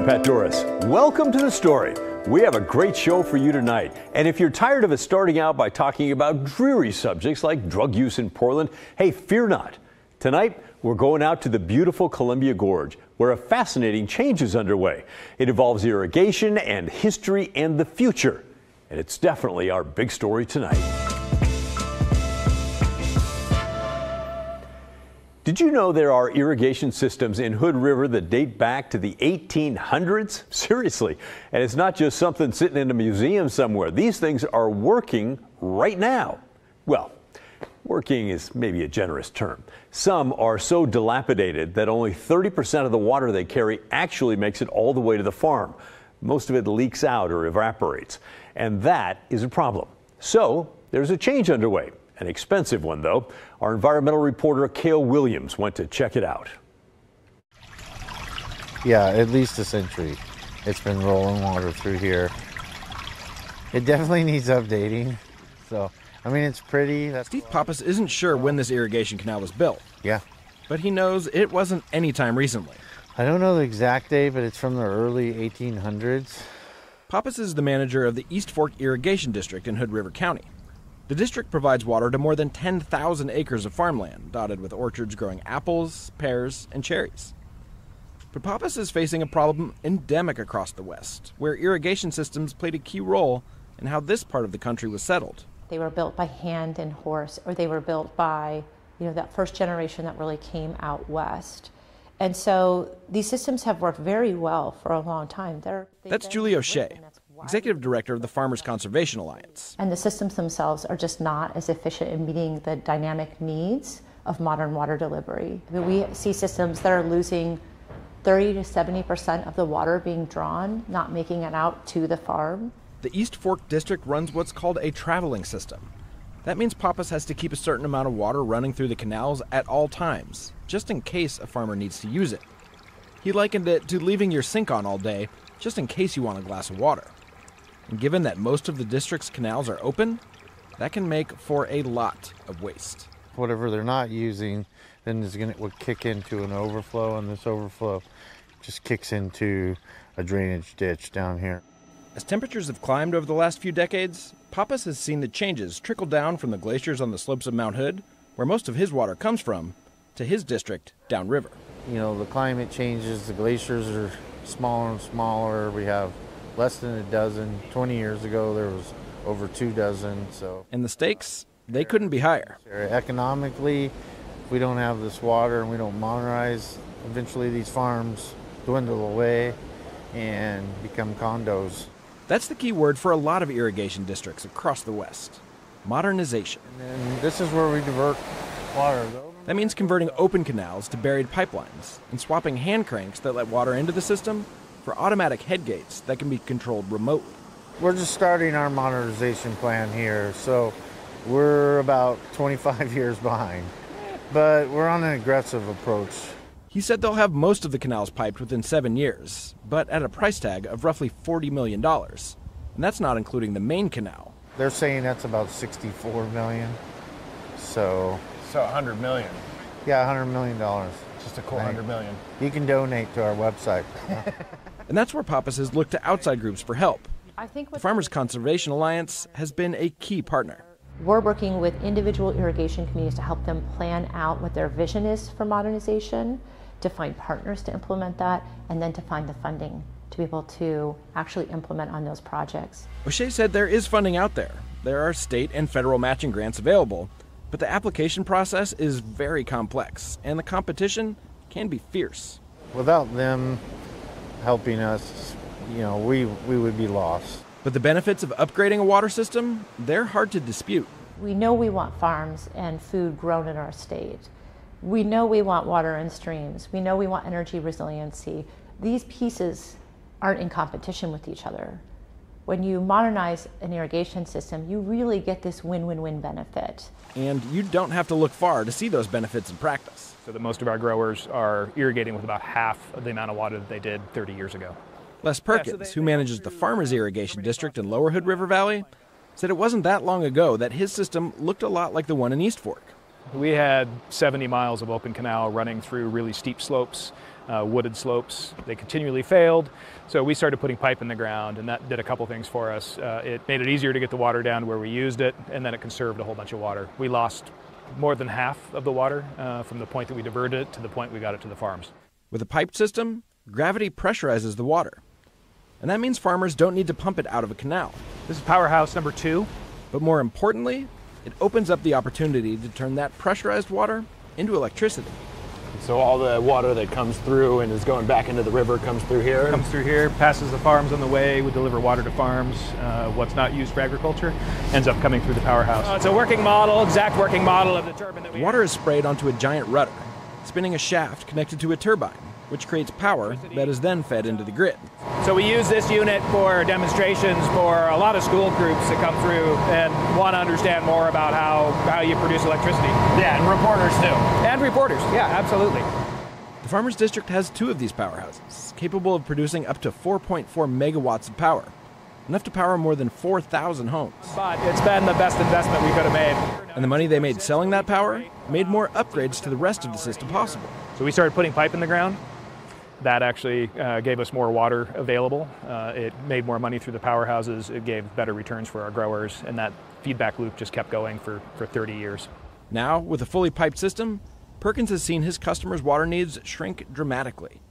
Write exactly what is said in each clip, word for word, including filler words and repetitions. I'm Pat Dorris. Welcome to The Story. We have a great show for you tonight. And if you're tired of us starting out by talking about dreary subjects like drug use in Portland, hey, fear not. Tonight, we're going out to the beautiful Columbia Gorge, where a fascinating change is underway. It involves irrigation and history and the future. And it's definitely our big story tonight. Did you know there are irrigation systems in Hood River that date back to the eighteen hundreds? Seriously. And it's not just something sitting in a museum somewhere. These things are working right now. Well, working is maybe a generous term. Some are so dilapidated that only thirty percent of the water they carry actually makes it all the way to the farm. Most of it leaks out or evaporates. And that is a problem. So there's a change underway. An expensive one, though. Our environmental reporter, Kale Williams, went to check it out. Yeah, at least a century. It's been rolling water through here. It definitely needs updating. So, I mean, it's pretty. That's Steve Pappas isn't sure when this irrigation canal was built. Yeah. But he knows it wasn't any time recently. I don't know the exact date, but it's from the early eighteen hundreds. Pappas is the manager of the East Fork Irrigation District in Hood River County. The district provides water to more than ten thousand acres of farmland, dotted with orchards growing apples, pears, and cherries. But Pappas is facing a problem endemic across the West, where irrigation systems played a key role in how this part of the country was settled. They were built by hand and horse, or they were built by, you know, that first generation that really came out West. And so these systems have worked very well for a long time. They're, that's Julie O'Shea, Executive Director of the Farmers Conservation Alliance. And the systems themselves are just not as efficient in meeting the dynamic needs of modern water delivery. I mean, we see systems that are losing thirty to seventy percent of the water being drawn, not making it out to the farm. The East Fork District runs what's called a traveling system. That means Pappas has to keep a certain amount of water running through the canals at all times, just in case a farmer needs to use it. He likened it to leaving your sink on all day, just in case you want a glass of water. And given that most of the district's canals are open, that can make for a lot of waste. Whatever they're not using, then it's gonna, it will kick into an overflow, and this overflow just kicks into a drainage ditch down here. As temperatures have climbed over the last few decades, Pappas has seen the changes trickle down from the glaciers on the slopes of Mount Hood, where most of his water comes from, to his district downriver. You know, the climate changes, the glaciers are smaller and smaller. We have less than a dozen. twenty years ago, there was over two dozen. So, and the stakes, they couldn't be higher. Economically, if we don't have this water and we don't monetize, eventually these farms dwindle away and become condos. That's the key word for a lot of irrigation districts across the West: modernization. And then this is where we divert water. That means converting open canals to buried pipelines and swapping hand cranks that let water into the system for automatic head gates that can be controlled remotely. We're just starting our modernization plan here, so we're about twenty-five years behind, but we're on an aggressive approach. He said they'll have most of the canals piped within seven years, but at a price tag of roughly forty million dollars, and that's not including the main canal. They're saying that's about sixty-four million dollars, so... So one hundred million dollars. Yeah, one hundred million dollars. Just a cool one hundred million dollars. You can donate to our website. And that's where Pappas has looked to outside groups for help. I think the Farmers Conservation Alliance has been a key partner. We're working with individual irrigation communities to help them plan out what their vision is for modernization, to find partners to implement that, and then to find the funding to be able to actually implement on those projects. O'Shea said there is funding out there. There are state and federal matching grants available, but the application process is very complex, and the competition can be fierce. Without them helping us, you know, we, we would be lost. But the benefits of upgrading a water system, they're hard to dispute. We know we want farms and food grown in our state. We know we want water and streams. We know we want energy resiliency. These pieces aren't in competition with each other. When you modernize an irrigation system, you really get this win-win-win benefit. And you don't have to look far to see those benefits in practice. So that most of our growers are irrigating with about half of the amount of water that they did thirty years ago. Les Perkins, who manages the Farmers Irrigation District in Lower Hood River Valley, said it wasn't that long ago that his system looked a lot like the one in East Fork. We had seventy miles of open canal running through really steep slopes. uh, wooded slopes. They continually failed, so we started putting pipe in the ground, and that did a couple things for us. Uh, it made it easier to get the water down where we used it, and then it conserved a whole bunch of water. We lost more than half of the water uh, from the point that we diverted it to the point we got it to the farms. With a piped system, gravity pressurizes the water, and that means farmers don't need to pump it out of a canal. This is powerhouse number two. But more importantly, it opens up the opportunity to turn that pressurized water into electricity. So all the water that comes through and is going back into the river comes through here? Comes through here, passes the farms on the way. We deliver water to farms. Uh, what's not used for agriculture ends up coming through the powerhouse. Uh, it's a working model, exact working model of the turbine that we Water have. is sprayed onto a giant rudder, spinning a shaft connected to a turbine, which creates power that is then fed into the grid. So we use this unit for demonstrations for a lot of school groups that come through and want to understand more about how, how you produce electricity. Yeah, and reporters do. And reporters, yeah, absolutely. The Farmers District has two of these powerhouses, capable of producing up to four point four megawatts of power, enough to power more than four thousand homes. But it's been the best investment we could have made. And the money they made selling that power made more upgrades to the rest of the system possible. So we started putting pipe in the ground. That actually uh, gave us more water available. Uh, it made more money through the powerhouses. It gave better returns for our growers, and that feedback loop just kept going for, for thirty years. Now, with a fully piped system, Perkins has seen his customers' water needs shrink dramatically.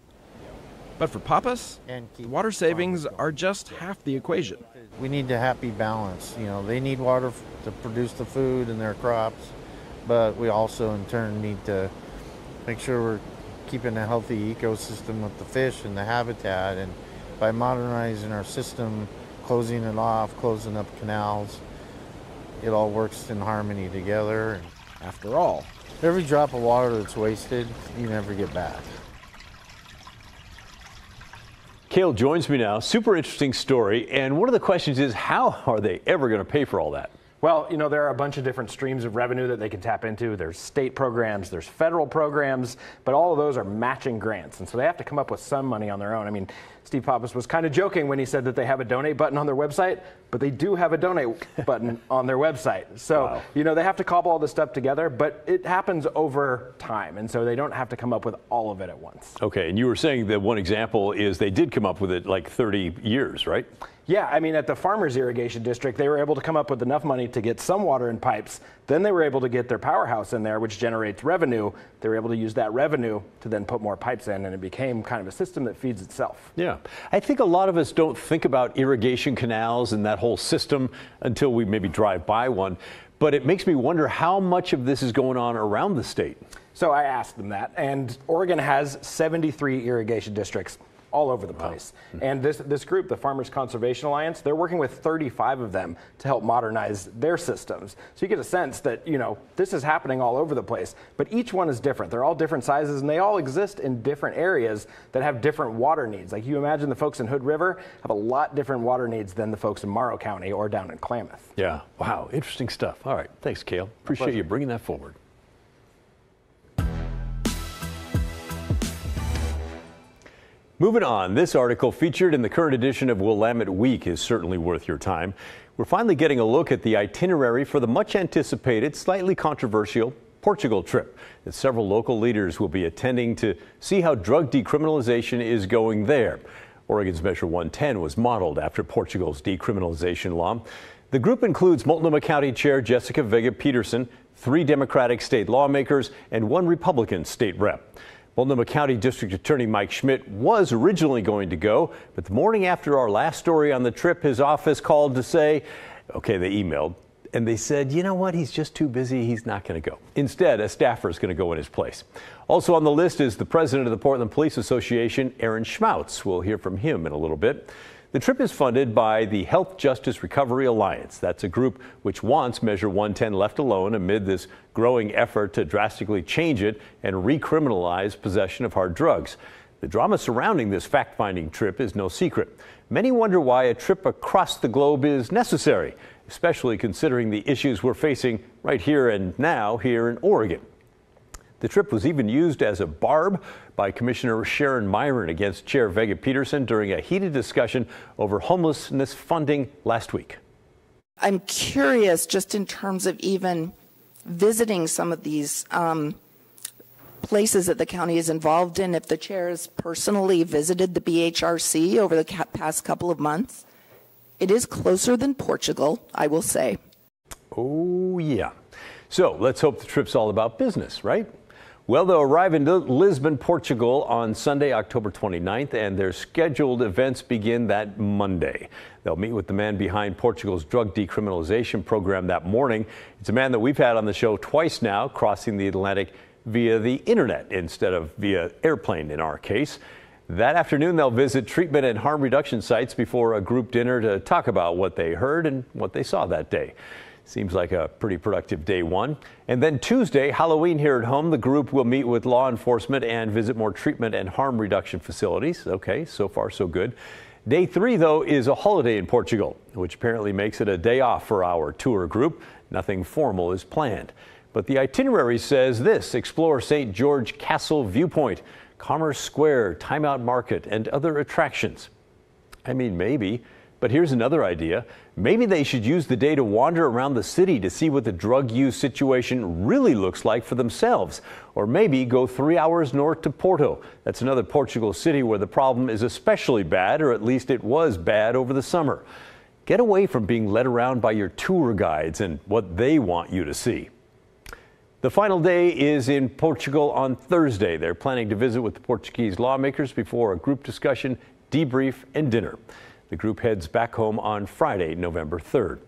But for Pappas, water savings are just half the equation. We need a happy balance. You know, they need water to produce the food and their crops, but we also, in turn, need to make sure we're keeping a healthy ecosystem with the fish and the habitat, and by modernizing our system, closing it off, closing up canals, it all works in harmony together. After all, every drop of water that's wasted, you never get back. Kale joins me now. Super interesting story, and one of the questions is, how are they ever going to pay for all that? Well, you know, there are a bunch of different streams of revenue that they can tap into. There's state programs, there's federal programs, but all of those are matching grants. And so they have to come up with some money on their own. I mean, Steve Pappas was kind of joking when he said that they have a donate button on their website, but they do have a donate button on their website. So, wow. you know, they have to cobble all this stuff together, but it happens over time. And so they don't have to come up with all of it at once. Okay. And you were saying that one example is they did come up with it like thirty years, right? Yeah, I mean, at the Farmers Irrigation District, they were able to come up with enough money to get some water in pipes. Then they were able to get their powerhouse in there, which generates revenue. They were able to use that revenue to then put more pipes in, and it became kind of a system that feeds itself. Yeah, I think a lot of us don't think about irrigation canals and that whole system until we maybe drive by one. But it makes me wonder how much of this is going on around the state. So I asked them that, and Oregon has seventy-three irrigation districts all over the place. Wow. And this, this group, the Farmers Conservation Alliance, they're working with thirty-five of them to help modernize their systems. So you get a sense that, you know, this is happening all over the place, but each one is different. They're all different sizes, and they all exist in different areas that have different water needs. Like, you imagine the folks in Hood River have a lot different water needs than the folks in Morrow County or down in Klamath. Yeah, wow, interesting stuff. All right, thanks, Kale. Appreciate you bringing that forward. Moving on, this article featured in the current edition of Willamette Week is certainly worth your time. We're finally getting a look at the itinerary for the much anticipated, slightly controversial Portugal trip that several local leaders will be attending to see how drug decriminalization is going there. Oregon's Measure one ten was modeled after Portugal's decriminalization law. The group includes Multnomah County Chair Jessica Vega Pederson, three Democratic state lawmakers, and one Republican state rep. Multnomah County District Attorney Mike Schmidt was originally going to go, but the morning after our last story on the trip, his office called to say, okay, they emailed, and they said, you know what, he's just too busy, he's not going to go. Instead, a staffer is going to go in his place. Also on the list is the president of the Portland Police Association, Aaron Schmautz. We'll hear from him in a little bit. The trip is funded by the Health Justice Recovery Alliance. That's a group which wants Measure one ten left alone amid this growing effort to drastically change it and recriminalize possession of hard drugs. The drama surrounding this fact-finding trip is no secret. Many wonder why a trip across the globe is necessary, especially considering the issues we're facing right here and now here in Oregon. The trip was even used as a barb by Commissioner Sharon Myron against Chair Vega Pederson during a heated discussion over homelessness funding last week. I'm curious, just in terms of even visiting some of these um, places that the county is involved in. If the chair has personally visited the B H R C over the ca past couple of months, it is closer than Portugal, I will say. Oh, yeah. So let's hope the trip's all about business, right? Well, they'll arrive in Lisbon, Portugal on Sunday, October twenty-ninth, and their scheduled events begin that Monday. They'll meet with the man behind Portugal's drug decriminalization program that morning. It's a man that we've had on the show twice now, crossing the Atlantic via the internet instead of via airplane in our case. That afternoon, they'll visit treatment and harm reduction sites before a group dinner to talk about what they heard and what they saw that day. Seems like a pretty productive day one. And then Tuesday, Halloween here at home, the group will meet with law enforcement and visit more treatment and harm reduction facilities. Okay, so far so good. Day three, though, is a holiday in Portugal, which apparently makes it a day off for our tour group. Nothing formal is planned. But the itinerary says this: explore Saint George Castle viewpoint, Commerce Square, Timeout Market, and other attractions. I mean, maybe. But here's another idea. Maybe they should use the day to wander around the city to see what the drug use situation really looks like for themselves. Or maybe go three hours north to Porto. That's another Portugal city where the problem is especially bad, or at least it was bad over the summer. Get away from being led around by your tour guides and what they want you to see. The final day is in Portugal on Thursday. They're planning to visit with the Portuguese lawmakers before a group discussion, debrief, and dinner. The group heads back home on Friday, November third.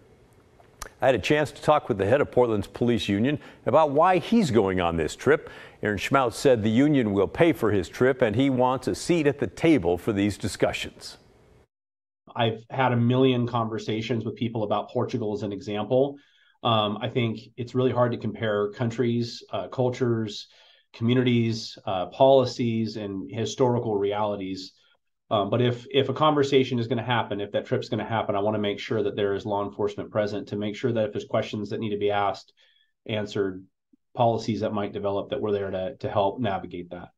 I had a chance to talk with the head of Portland's police union about why he's going on this trip. Aaron Schmautz said the union will pay for his trip and he wants a seat at the table for these discussions. I've had a million conversations with people about Portugal as an example. Um, I think it's really hard to compare countries, uh, cultures, communities, uh, policies, and historical realities. Um, but if if a conversation is going to happen, if that trip's going to happen, I want to make sure that there is law enforcement present to make sure that if there's questions that need to be asked, answered, policies that might develop, that we're there to, to help navigate that.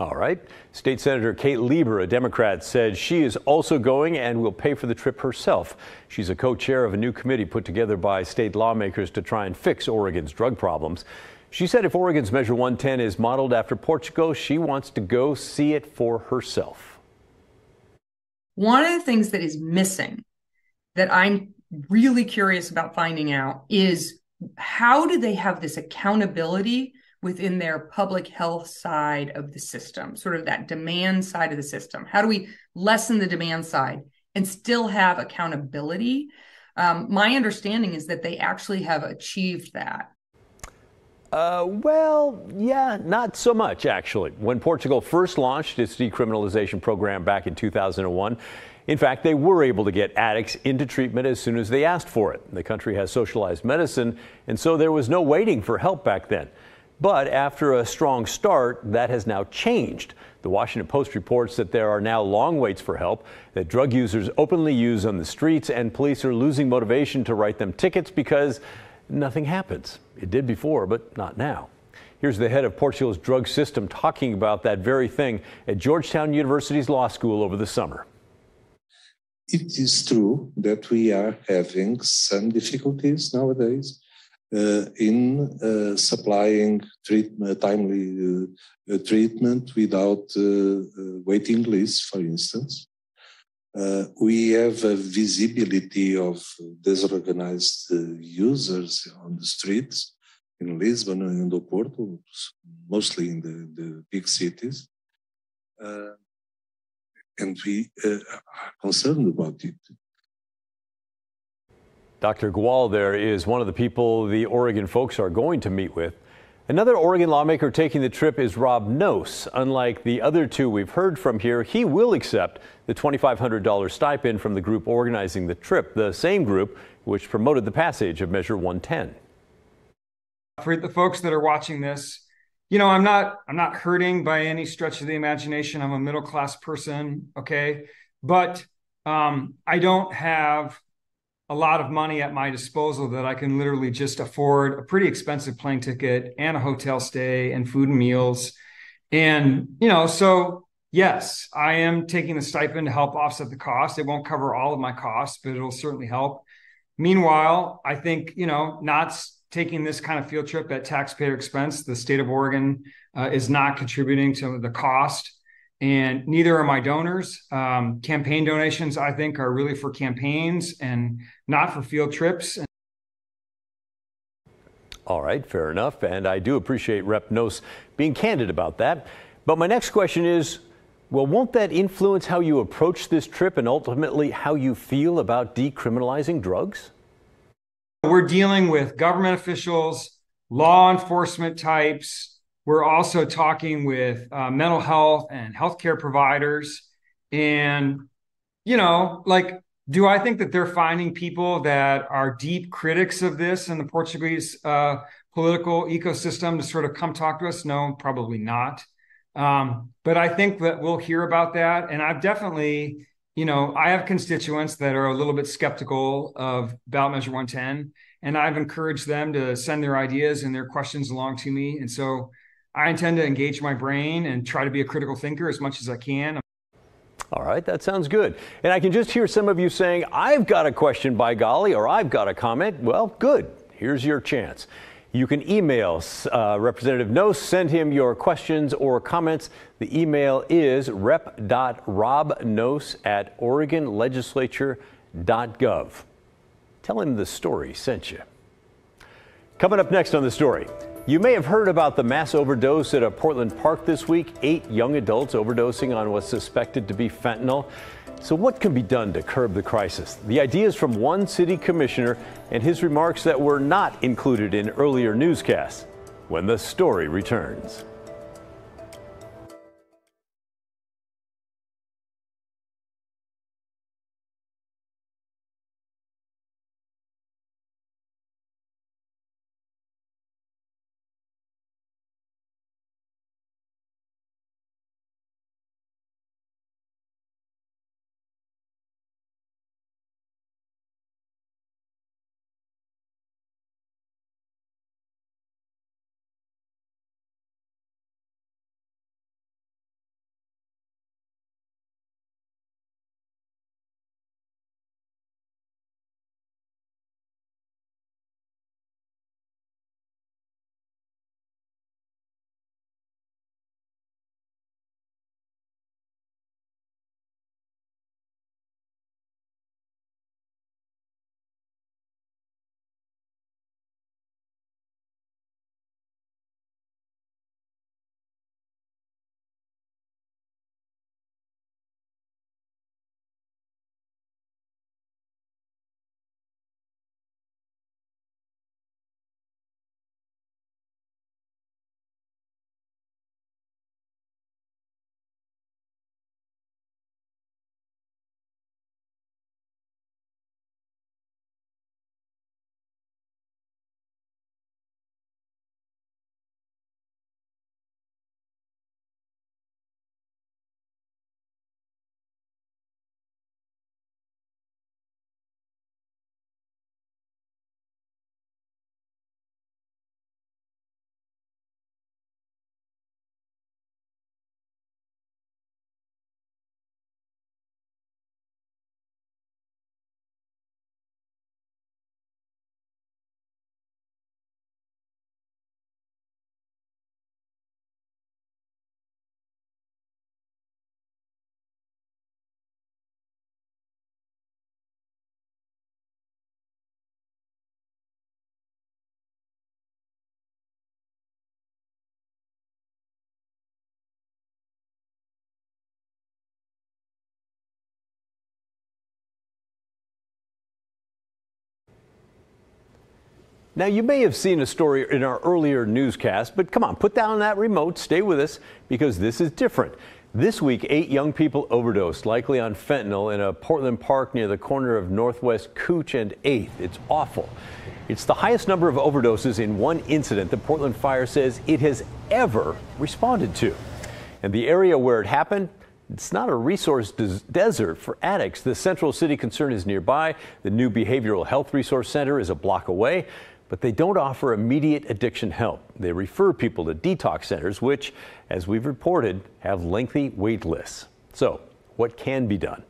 All right. State Senator Kate Lieber, a Democrat, said she is also going and will pay for the trip herself. She's a co-chair of a new committee put together by state lawmakers to try and fix Oregon's drug problems. She said if Oregon's Measure one ten is modeled after Portugal, she wants to go see it for herself. One of the things that is missing that I'm really curious about finding out is how do they have this accountability within their public health side of the system, sort of that demand side of the system? How do we lessen the demand side and still have accountability? Um, my understanding is that they actually have achieved that. Uh, well, yeah, not so much, actually. When Portugal first launched its decriminalization program back in two thousand one, in fact, they were able to get addicts into treatment as soon as they asked for it. The country has socialized medicine, and so there was no waiting for help back then. But after a strong start, that has now changed. The Washington Post reports that there are now long waits for help that drug users openly use on the streets, and police are losing motivation to write them tickets because nothing happens. It did before, but not now. Here's the head of Portugal's drug system talking about that very thing at Georgetown University's law school over the summer. It is true that we are having some difficulties nowadays uh, in uh, supplying treatment, timely uh, treatment without uh, waiting lists, for instance. Uh, we have a visibility of disorganized uh, users on the streets in Lisbon and in Porto, mostly in the, the big cities. Uh, and we uh, are concerned about it. Doctor Gual there is one of the people the Oregon folks are going to meet with. Another Oregon lawmaker taking the trip is Rob Noce. Unlike the other two we've heard from here, he will accept the twenty-five hundred dollar stipend from the group organizing the trip, the same group which promoted the passage of Measure one ten. For the folks that are watching this, you know, I'm not, I'm not hurting by any stretch of the imagination. I'm a middle-class person, okay? But um, I don't have a lot of money at my disposal that I can literally just afford a pretty expensive plane ticket and a hotel stay and food and meals. And, you know, so yes, I am taking the stipend to help offset the cost. It won't cover all of my costs, but it'll certainly help. Meanwhile, I think, you know, not taking this kind of field trip at taxpayer expense. The state of Oregon uh, is not contributing to the cost, and neither are my donors. Um, campaign donations, I think, are really for campaigns and not for field trips. All right, fair enough. And I do appreciate Representative Noce being candid about that. But my next question is, well, won't that influence how you approach this trip and ultimately how you feel about decriminalizing drugs? We're dealing with government officials, law enforcement types. We're also talking with uh, mental health and healthcare providers. And, you know, like, do I think that they're finding people that are deep critics of this in the Portuguese uh, political ecosystem to sort of come talk to us? No, probably not. Um, but I think that we'll hear about that. And I've definitely, you know, I have constituents that are a little bit skeptical of ballot measure one ten, and I've encouraged them to send their ideas and their questions along to me. And so I intend to engage my brain and try to be a critical thinker as much as I can. All right, that sounds good. And I can just hear some of you saying, I've got a question, by golly, or I've got a comment. Well, good. Here's your chance. You can email uh, Representative Noce, send him your questions or comments. The email is rep dot rob noce at oregon legislature dot gov. Tell him the story sent you. Coming up next on The Story. You may have heard about the mass overdose at a Portland park this week. Eight young adults overdosing on what's suspected to be fentanyl. So what can be done to curb the crisis? The idea is from one city commissioner and his remarks that were not included in earlier newscasts. When The Story returns. Now, you may have seen a story in our earlier newscast, but come on, put down that remote, stay with us, because this is different. This week, eight young people overdosed, likely on fentanyl, in a Portland park near the corner of Northwest Cooch and eighth. It's awful. It's the highest number of overdoses in one incident the Portland Fire says it has ever responded to. And the area where it happened, it's not a resource des- desert for addicts. The Central City Concern is nearby. The new Behavioral Health Resource Center is a block away. But they don't offer immediate addiction help. They refer people to detox centers, which, as we've reported, have lengthy wait lists. So what can be done?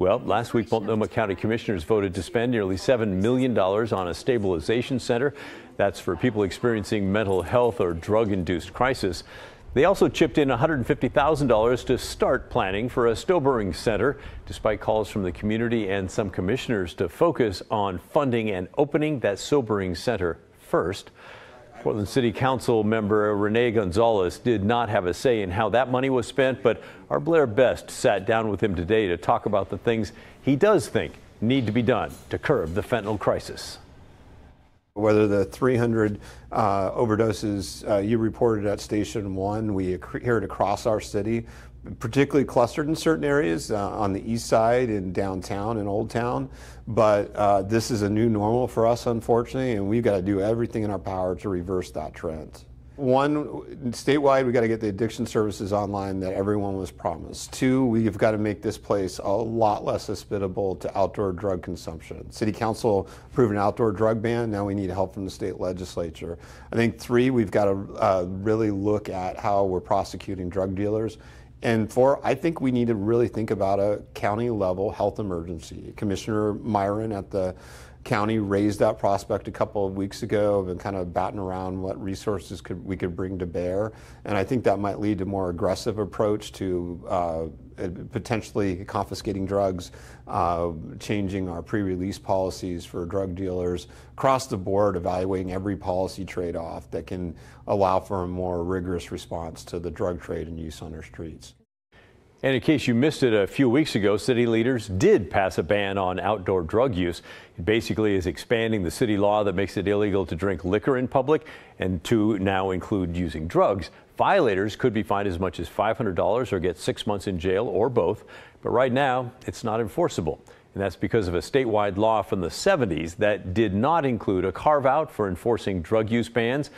Well, last week, Multnomah County Commissioners voted to spend nearly seven million dollars on a stabilization center. That's for people experiencing mental health or drug-induced crisis. They also chipped in one hundred fifty thousand dollars to start planning for a stillbirthing center, despite calls from the community and some commissioners to focus on funding and opening that sobering center first. Portland City Council member Renee Gonzalez did not have a say in how that money was spent, but our Blair Best sat down with him today to talk about the things he does think need to be done to curb the fentanyl crisis. Whether the three hundred uh, overdoses uh, you reported at Station one, we hear it across our city, particularly clustered in certain areas uh, on the east side, in downtown and Old Town. But uh, this is a new normal for us, unfortunately, and we've got to do everything in our power to reverse that trend. One, statewide, we've got to get the addiction services online that everyone was promised. Two, we've got to make this place a lot less hospitable to outdoor drug consumption. City Council approved an outdoor drug ban. Now we need help from the state legislature. I think three, we've got to uh, really look at how we're prosecuting drug dealers. And four, I think we need to really think about a county-level health emergency. Commissioner Myron at the county raised that prospect a couple of weeks ago and kind of batting around what resources could we could bring to bear. And I think that might lead to a more aggressive approach to uh, potentially confiscating drugs, uh, changing our pre-release policies for drug dealers, across the board evaluating every policy trade-off that can allow for a more rigorous response to the drug trade and use on our streets. And in case you missed it, a few weeks ago, city leaders did pass a ban on outdoor drug use. It basically is expanding the city law that makes it illegal to drink liquor in public and to now include using drugs. Violators could be fined as much as five hundred dollars or get six months in jail or both. But right now, it's not enforceable. And that's because of a statewide law from the seventies that did not include a carve-out for enforcing drug use bans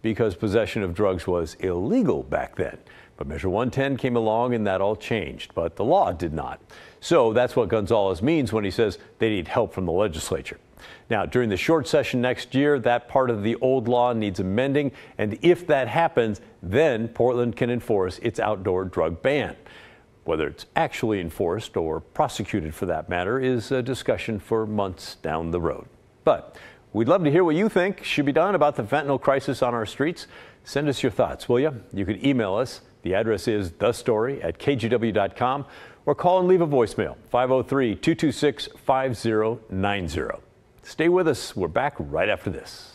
because possession of drugs was illegal back then. But Measure one ten came along and that all changed, but the law did not. So that's what Gonzalez means when he says they need help from the legislature. Now, during the short session next year, that part of the old law needs amending, and if that happens, then Portland can enforce its outdoor drug ban. Whether it's actually enforced or prosecuted for that matter is a discussion for months down the road. But we'd love to hear what you think should be done about the fentanyl crisis on our streets. Send us your thoughts, will you? You can email us. The address is the story at k g w dot com, or call and leave a voicemail, five oh three, two two six, five oh nine oh. Stay with us. We're back right after this.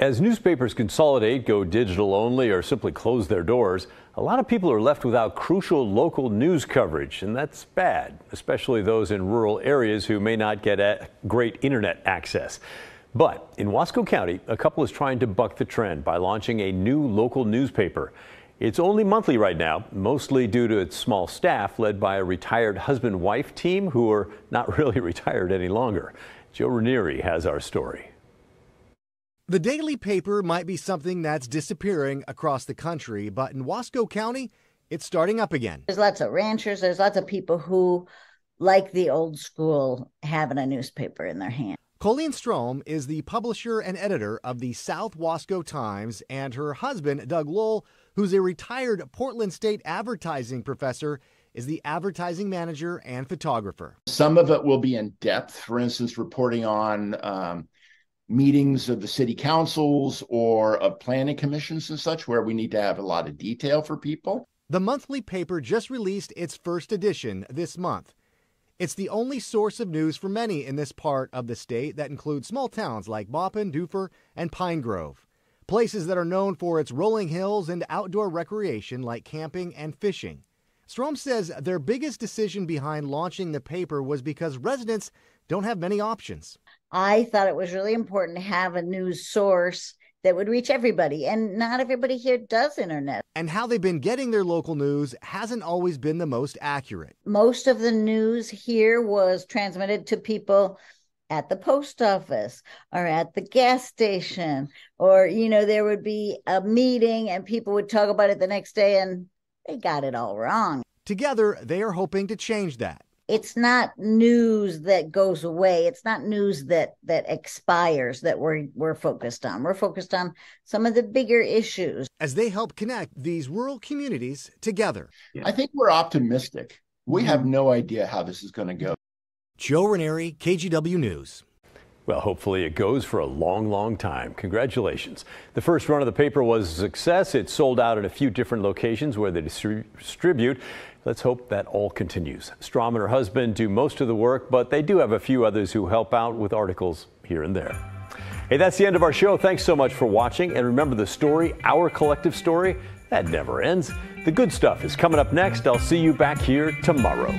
As newspapers consolidate, go digital only, or simply close their doors, a lot of people are left without crucial local news coverage, and that's bad, especially those in rural areas who may not get great internet access. But in Wasco County, a couple is trying to buck the trend by launching a new local newspaper. It's only monthly right now, mostly due to its small staff led by a retired husband-wife team who are not really retired any longer. Joe Ranieri has our story. The daily paper might be something that's disappearing across the country, but in Wasco County, it's starting up again. There's lots of ranchers. There's lots of people who like the old school having a newspaper in their hand. Colleen Strom is the publisher and editor of the South Wasco Times, and her husband, Doug Lowell, who's a retired Portland State advertising professor, is the advertising manager and photographer. Some of it will be in depth, for instance, reporting on um, meetings of the city councils or of planning commissions and such, where we need to have a lot of detail for people. The monthly paper just released its first edition this month. It's the only source of news for many in this part of the state that includes small towns like Maupin, Dufour, and Pine Grove, places that are known for its rolling hills and outdoor recreation like camping and fishing. Strom says their biggest decision behind launching the paper was because residents don't have many options. I thought it was really important to have a news source that would reach everybody, and not everybody here does internet. And how they've been getting their local news hasn't always been the most accurate. Most of the news here was transmitted to people at the post office or at the gas station, or, you know, there would be a meeting and people would talk about it the next day, and they got it all wrong. Together, they are hoping to change that. It's not news that goes away. It's not news that that expires that we're, we're focused on. We're focused on some of the bigger issues. As they help connect these rural communities together. Yeah. I think we're optimistic. We have no idea how this is going to go. Joe Ranieri, K G W News. Well, hopefully it goes for a long, long time. Congratulations. The first run of the paper was a success. It sold out in a few different locations where they distribute. Let's hope that all continues. Strom and her husband do most of the work, but they do have a few others who help out with articles here and there. Hey, that's the end of our show. Thanks so much for watching. And remember, the story, our collective story, that never ends. The good stuff is coming up next. I'll see you back here tomorrow.